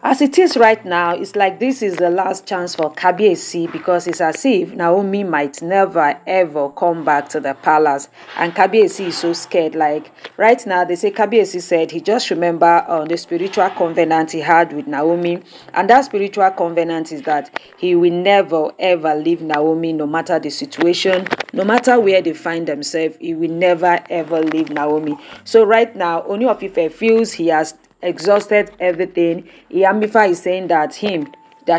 As it is right now, it's like this is the last chance for Kabiyesi, because it's as if Naomi might never ever come back to the palace, and Kabiyesi is so scared. Like right now, they say Kabiyesi said he just remember the spiritual covenant he had with Naomi, and that spiritual covenant is that he will never ever leave Naomi, no matter the situation, no matter where they find themselves. He will never ever leave Naomi. So right now, Ooni of Ife feels he has exhausted everything. Yamifa is saying that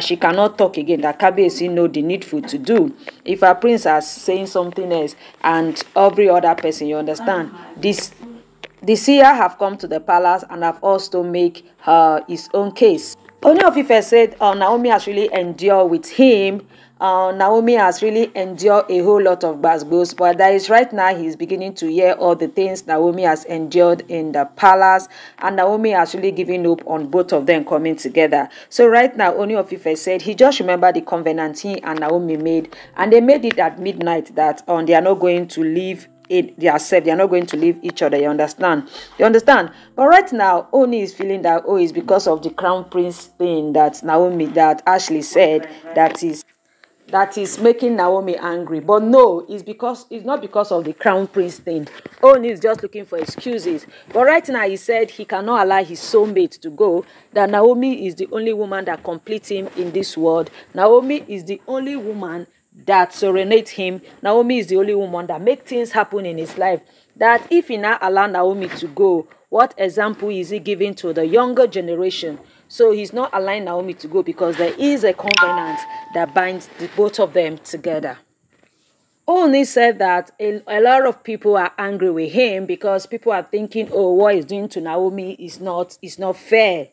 she cannot talk again, that Kabiyesi know the needful to do. If her prince are saying something else and every other person, you understand, the seer have come to the palace and have also make her his own case. Ooni of Ife said Naomi has really endured with him. Naomi has really endured a whole lot of basgos, but that is right now he's beginning to hear all the things Naomi has endured in the palace, and Naomi has really given up on both of them coming together. So right now, Ooni of Ife said he just remembered the covenant he and Naomi made, and they made it at midnight that they are not going to leave themselves, they are not going to leave each other, you understand. But right now Ooni is feeling that it's because of the crown prince thing that Ashley said that is making Naomi angry. But no, it's not because of the crown prince thing. Ooni is just looking for excuses. But right now he said he cannot allow his soulmate to go, that Naomi is the only woman that completes him in this world. Naomi is the only woman that serenades him. Naomi is the only woman that makes things happen in his life. That if he now allows Naomi to go, what example is he giving to the younger generation? So he's not allowing Naomi to go because there is a covenant that binds the both of them together. Ooni said that a lot of people are angry with him because people are thinking, oh, what he's doing to Naomi is not fair.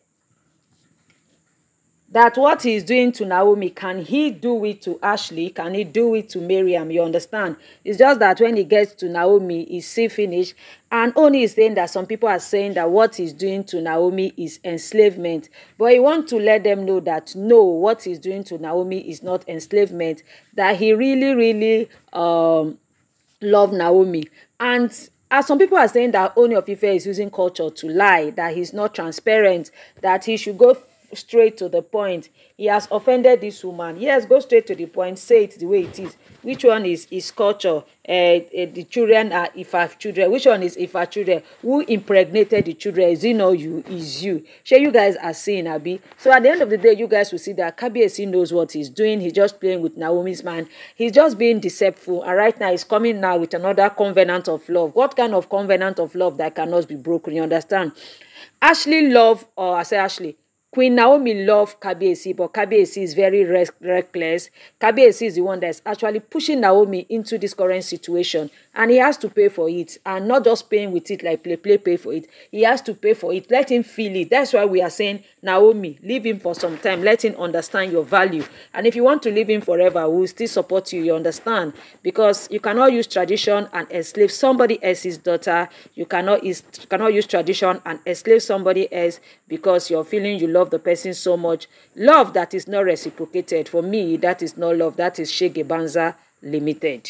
That what he's doing to Naomi, can he do it to Ashley? Can he do it to Mariam? You understand? It's just that when he gets to Naomi, he's see finished. And Ooni is saying that some people are saying that what he's doing to Naomi is enslavement. But he wants to let them know that no, what he's doing to Naomi is not enslavement. That he really, really loves Naomi. And as some people are saying that Ooni of Ife is using culture to lie, that he's not transparent, that he should go straight to the point. He has offended this woman. Yes, go straight to the point. Say it the way it is. Which one is culture? The children are Ifa children. Which one is Ifa children? Who impregnated the children? Is it not you? Is you? Sure, you guys are seeing, Abi. So at the end of the day, you guys will see that Kabiyesi knows what he's doing. He's just playing with Naomi's man. He's just being deceitful. And right now, he's coming now with another covenant of love. What kind of covenant of love that cannot be broken? You understand? Queen Naomi loves Kabiyesi, but Kabiyesi is very reckless. Kabiyesi is the one that's actually pushing Naomi into this current situation, and he has to pay for it, and not just paying with it like pay for it. He has to pay for it. Let him feel it. That's why we are saying, Naomi, leave him for some time. Let him understand your value. And if you want to leave him forever, we'll still support you, you understand? Because you cannot use tradition and enslave somebody else's daughter. You cannot use tradition and enslave somebody else because you're feeling you love the person so much. Love that is not reciprocated, for me, that is not love. That is shege banza limited.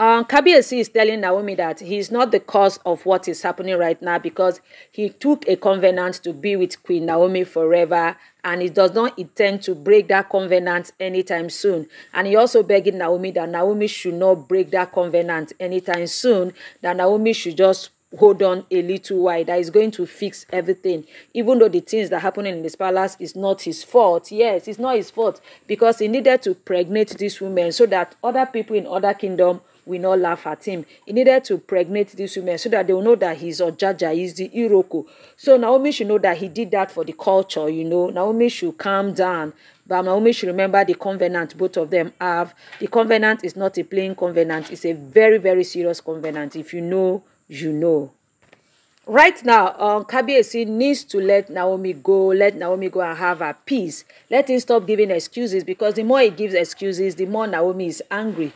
Kabiyesi is telling Naomi that he is not the cause of what is happening right now because he took a covenant to be with Queen Naomi forever, and he does not intend to break that covenant anytime soon. And he also begging Naomi that Naomi should not break that covenant anytime soon, that Naomi should just hold on a little while, that is going to fix everything, even though the things that happen in this palace is not his fault. Yes, it's not his fault because he needed to pregnate this woman so that other people in other kingdom will not laugh at him. He needed to pregnate this woman so that they will know that he's Ojaja, he's the Iroko. So Naomi should know that he did that for the culture, you know. Naomi should calm down. But Naomi should remember the covenant both of them have. The covenant is not a plain covenant. It's a very, very serious covenant. If you know, you know. Right now, Kabiyesi needs to let Naomi go. Let Naomi go and have her peace. Let him stop giving excuses, because the more he gives excuses, the more Naomi is angry.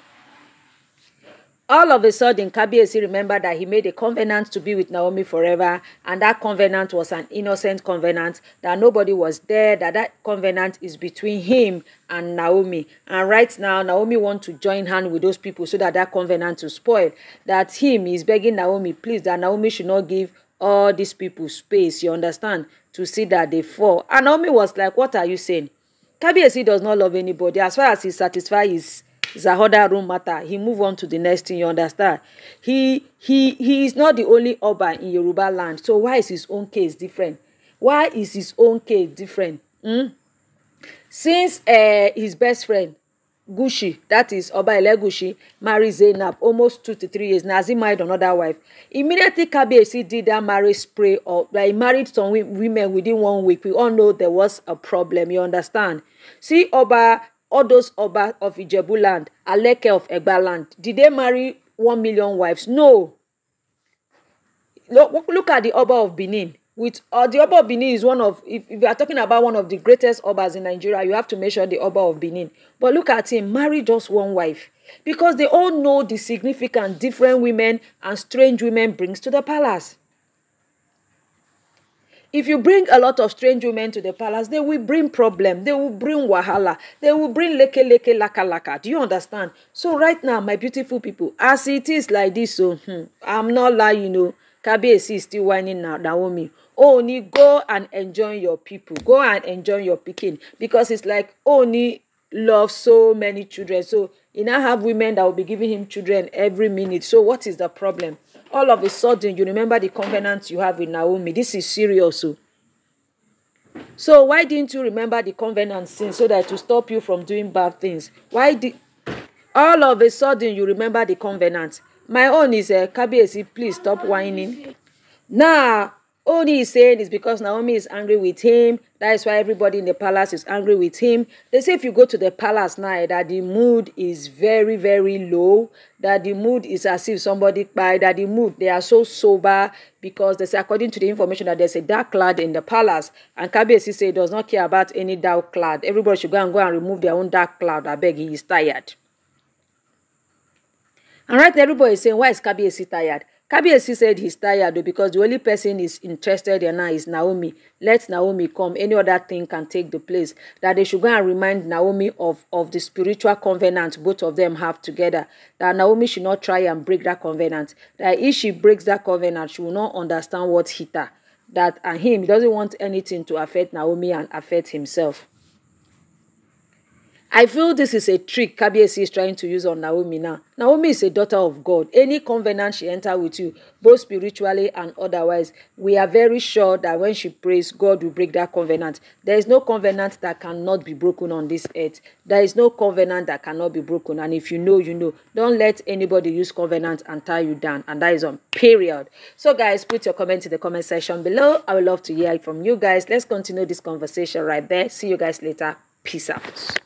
All of a sudden, Kabiyesi remembered that he made a covenant to be with Naomi forever, and that covenant was an innocent covenant, that nobody was there, that covenant is between him and Naomi. And right now, Naomi wants to join hand with those people so that covenant will spoil. That him is begging Naomi, please, that Naomi should not give all these people space, you understand, to see that they fall. And Naomi was like, what are you saying? Kabiyesi does not love anybody. As far as he satisfies his other room matter, he move on to the next thing, you understand. He is not the only Oba in Yoruba land. So why is his own case different? Why is his own case different? Since his best friend, Gushi, that is Oba Elegushi, married Zainab almost 2 to 3 years. Nazi married another wife. Immediately, Kabiyesi did that marriage spray, or like he married some women within 1 week. We all know there was a problem. You understand? See, Oba, all those Oba of Ijebuland, Aleke of Egba land, did they marry 1 million wives? No. Look at the Oba of Benin. With the Oba of Benin is one of, if you are talking about one of the greatest Obas in Nigeria, you have to measure the Oba of Benin. But look at him, marry just one wife. Because they all know the significant different women and strange women brings to the palace. If you bring a lot of strange women to the palace, they will bring problem, they will bring wahala, they will bring leke, laka. Do you understand? So right now, my beautiful people, as it is like this, so I'm not lying, you know, Kabiyesi is still whining now, Naomi. Oni, go and enjoy your people. Go and enjoy your pikin. Because it's like Oni loves so many children. So he now have women that will be giving him children every minute. So what is the problem? All of a sudden, you remember the covenant you have with Naomi. This is serious. So why didn't you remember the covenant sin so that to stop you from doing bad things? Why did all of a sudden you remember the covenant? My own is, Kabiyesi, please stop whining. Nah, Oni is saying it's because Naomi is angry with him. That is why everybody in the palace is angry with him. They say if you go to the palace now, that the mood is very, very low. That the mood is as if somebody died. That the mood, they are so sober because they say, according to the information, that there's a dark cloud in the palace. And Kabiyesi say he does not care about any dark cloud. Everybody should go and remove their own dark cloud. I beg, he is tired. And right now, everybody is saying, why is Kabiyesi tired? Kabiyesi said he's tired though, because the only person he's interested in now is Naomi. Let Naomi come. Any other thing can take the place. That they should go and remind Naomi of the spiritual covenant both of them have together. That Naomi should not try and break that covenant. That if she breaks that covenant, she will not understand what hit her. That and him, he doesn't want anything to affect Naomi and affect himself. I feel this is a trick Kabiyesi is trying to use on Naomi now. Naomi is a daughter of God. Any covenant she enters with you, both spiritually and otherwise, we are very sure that when she prays, God will break that covenant. There is no covenant that cannot be broken on this earth. There is no covenant that cannot be broken. And if you know, you know. Don't let anybody use covenant and tie you down. And that is on period. So guys, put your comments in the comment section below. I would love to hear it from you guys. Let's continue this conversation right there. See you guys later. Peace out.